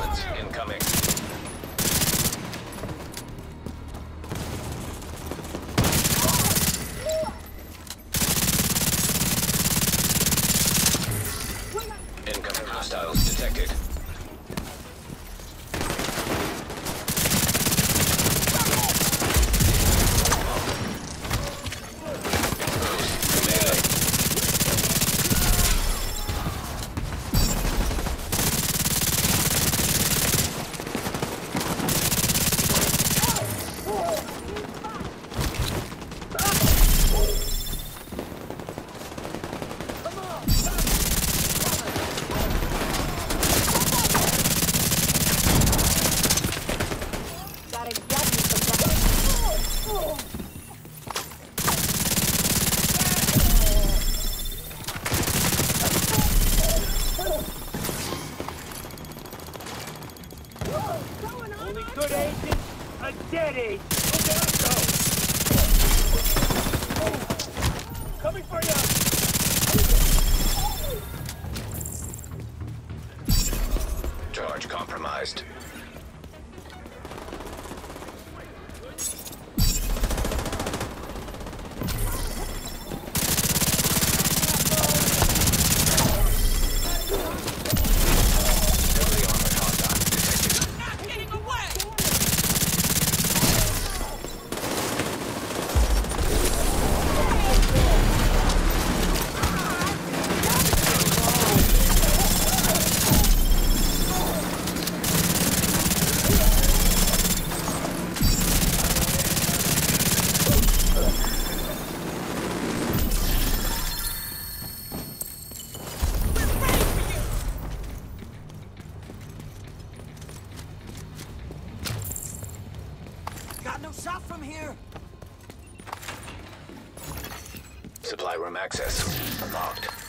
reinforcements incoming. Incoming hostiles detected. Compromised. Shot from here. Supply room access unlocked.